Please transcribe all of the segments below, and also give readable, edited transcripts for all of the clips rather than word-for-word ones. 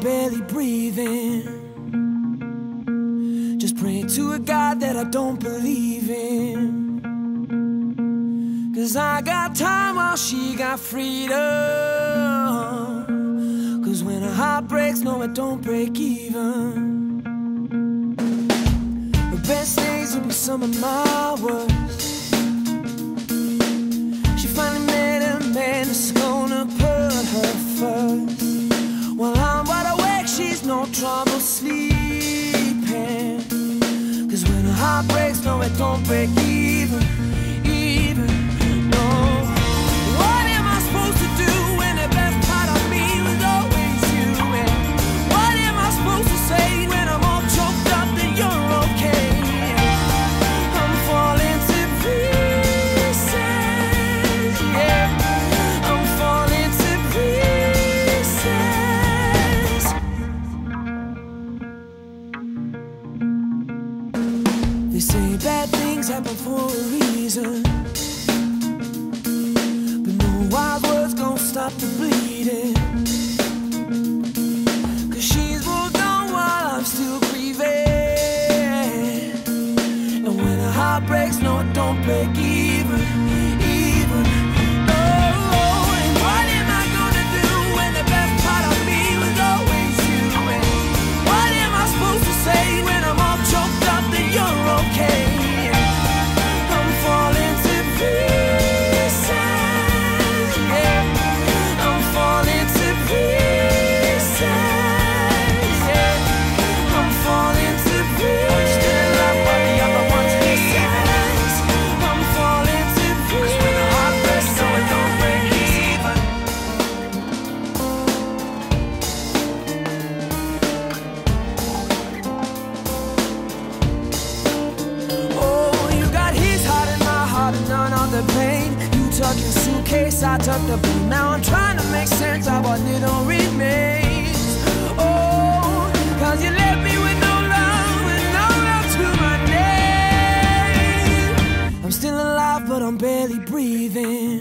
I'm barely breathing. Just praying to a God that I don't believe in. 'Cause I got time while she got freedom. 'Cause when her heart breaks, no, it don't break even. The best days will be some of my worst. She finally met a man that's gonna put her first. While I'm wide awake, she's no trouble sleeping. 'Cause when her heart breaks, no, it don't break even, even, no. What am I supposed to do when the best part of me was always you? And what am I supposed to say when I'm all choked up that you're okay? I'm falling to pieces, yeah. I'm falling to pieces. They say bad things happen for a reason, but no wild words gon' stop the bleeding. 'Cause she's moved on while I'm still grieving. And when her heart breaks, no, it don't break even, even, no. And what am I gonna do when the best part of me was always you? And what am I supposed to say when I'm all choked up that you're okay? I'm falling to pieces, yeah. I'm falling to pieces, yeah. I'm falling to pieces. Still love what the other ones pieces. I'm falling to pieces. 'Cause when the heart breaks, no, it don't break even. Oh, you got his heart and my heart and none of the pain. You tucked your suitcase, I tucked the blue. Now I'm trying to make sense of what little remains. Oh, 'cause you left me with no love to my name. I'm still alive, but I'm barely breathing.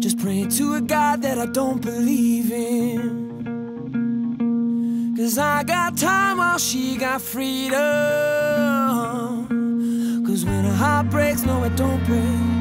Just praying to a God that I don't believe in. 'Cause I got time while she got freedom. 'Cause when her heart breaks, no, it don't break.